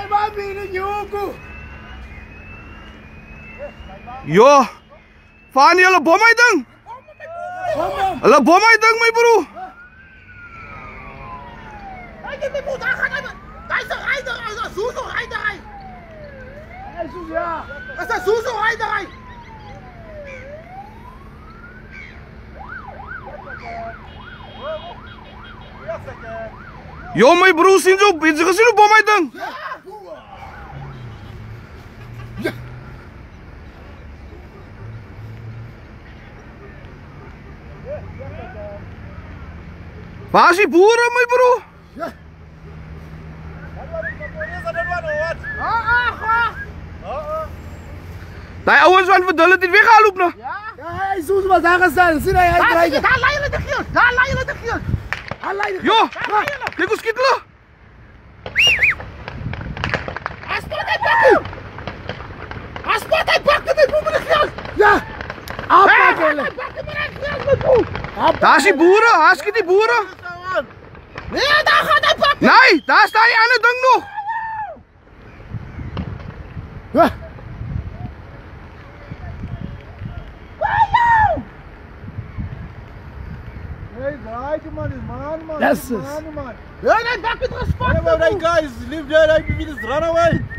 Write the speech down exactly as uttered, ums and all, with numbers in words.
Vai vai mira yuku. Yo. Fani ala bomai dang. Ala bomai dang mai buru. Ai ke te puta khana ba. Dai sa ai da ai su su ai da ai. Ai su ya. Asa su su ai da ai. Yo mai buru sinjo bizi kasinu bomai dang. Bashi pura mai bro. Yeah. Daai ouens van Verdul het dit weggeloop nou. Ja. Ja, hy soos wat daar gestaan, sien hy hy kry. Daar lê hulle te geel. Daar lê hulle te geel. Daar lê hulle. Ja. Kyk hoe skiet hulle. As pot hy pak. As pot hy pak dit moet hulle geel. Ja. Afpak hulle. Daar is die boere, daar skiet die boere. Nee, daar gaan hy pak. Nee, daar staan die ander ding nog. Ja. Hallo. Hey, daai man is man man. Yes. Man man. Ja, hy pak dit gespot. Hey guys, leave there, I be this run away.